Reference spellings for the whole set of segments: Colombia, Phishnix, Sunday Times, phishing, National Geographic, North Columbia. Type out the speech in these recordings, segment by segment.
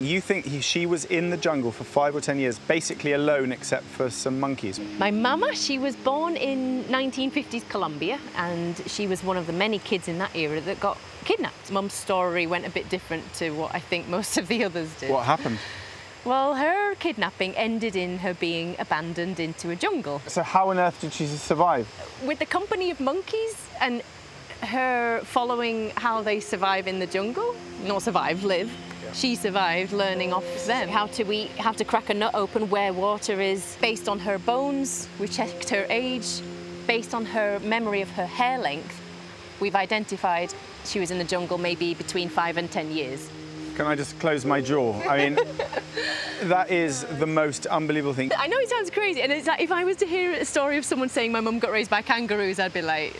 You think she was in the jungle for 5 or 10 years, basically alone except for some monkeys? My mama, she was born in 1950s Colombia, and she was one of the many kids in that era that got kidnapped. Mum's story went a bit different to what I think most of the others did. What happened? Well, her kidnapping ended in her being abandoned into a jungle. So how on earth did she survive? With the company of monkeys and her following how they survive in the jungle. Not survive, live. She survived learning off them how to eat, how to crack a nut open, where water is. Based on her bones, we checked her age. Based on her memory of her hair length, we've identified she was in the jungle maybe between 5 and 10 years. Can I just close my jaw? I mean, that is the most unbelievable thing. I know it sounds crazy, and it's like if I was to hear a story of someone saying my mum got raised by kangaroos, I'd be like,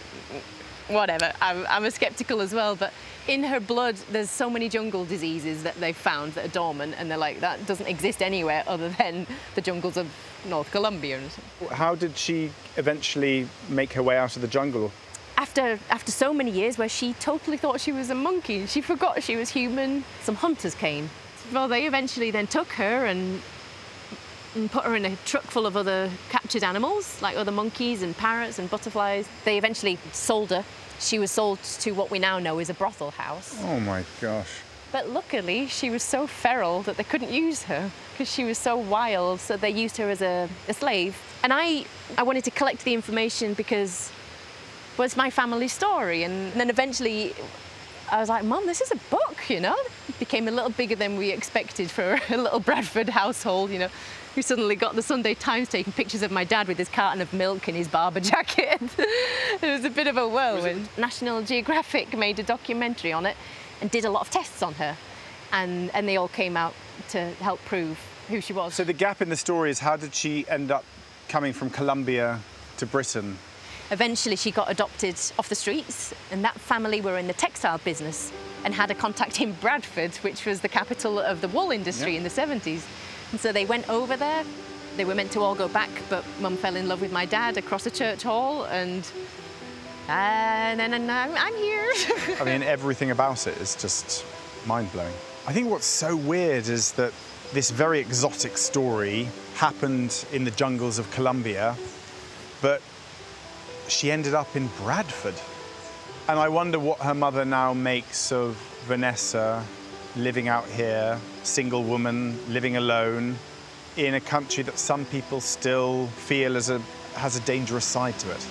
whatever, I'm a sceptical as well, but in her blood there's so many jungle diseases that they've found that are dormant, and they're like, that doesn't exist anywhere other than the jungles of North Columbia. How did she eventually make her way out of the jungle? After so many years where she totally thought she was a monkey and she forgot she was human, some hunters came. Well, they eventually then took her and put her in a truck full of other captured animals, like other monkeys and parrots and butterflies. They eventually sold her. She was sold to what we now know is a brothel house. Oh my gosh. But luckily, she was so feral that they couldn't use her because she was so wild, so they used her as a slave. And I wanted to collect the information because it was my family story. And then eventually, I was like, Mum, this is a book, you know? It became a little bigger than we expected for a little Bradford household, you know? We suddenly got the Sunday Times taking pictures of my dad with his carton of milk and his barber jacket. It was a bit of a whirlwind. National Geographic made a documentary on it and did a lot of tests on her. And they all came out to help prove who she was. So the gap in the story is, how did she end up coming from Colombia to Britain? Eventually she got adopted off the streets, and that family were in the textile business and had a contact in Bradford, which was the capital of the wool industry in the 70s. And so they went over there. They were meant to all go back, but Mum fell in love with my dad across a church hall, and I'm here. I mean, everything about it is just mind-blowing. I think what's so weird is that this very exotic story happened in the jungles of Colombia, but she ended up in Bradford. And I wonder what her mother now makes of Vanessa living out here, single woman, living alone, in a country that some people still feel has a dangerous side to it.